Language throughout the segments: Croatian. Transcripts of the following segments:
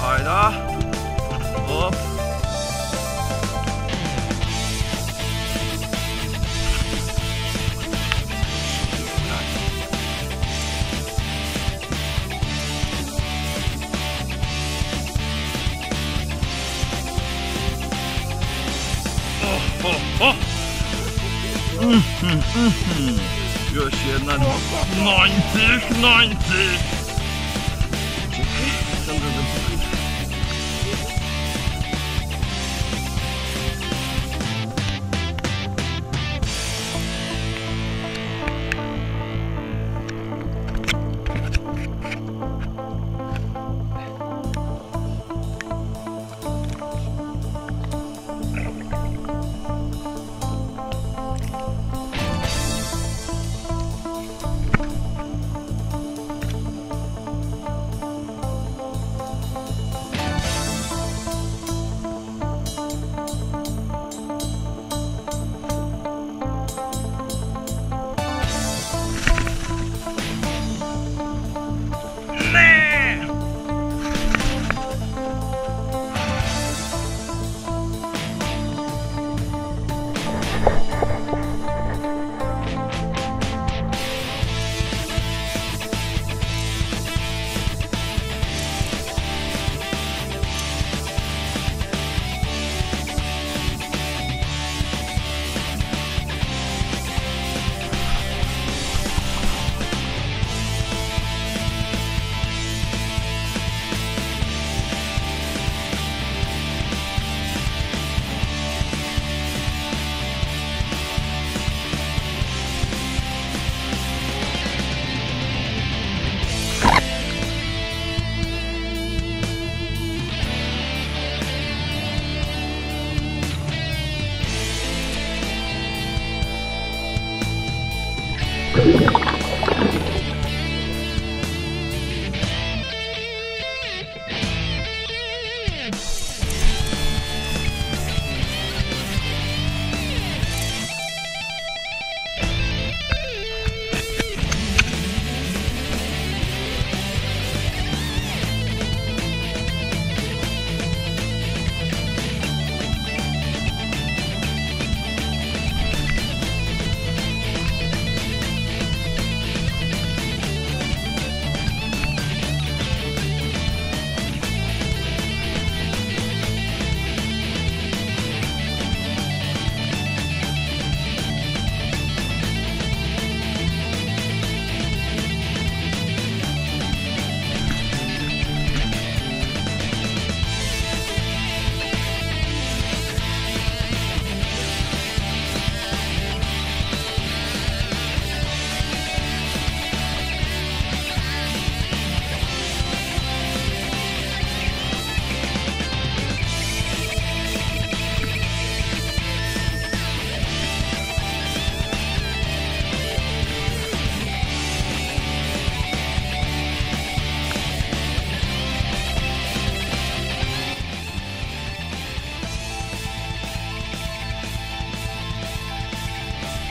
Hayda. Hop. Oh. Još jedna. 90.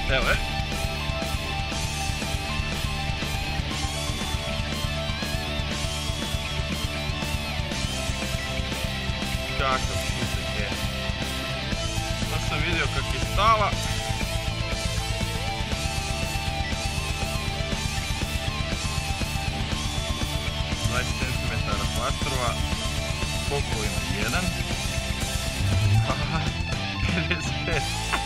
That work? Čak, smislit je. To sam vidio kako je stala. Plastrova, koliko ima? 1? 55.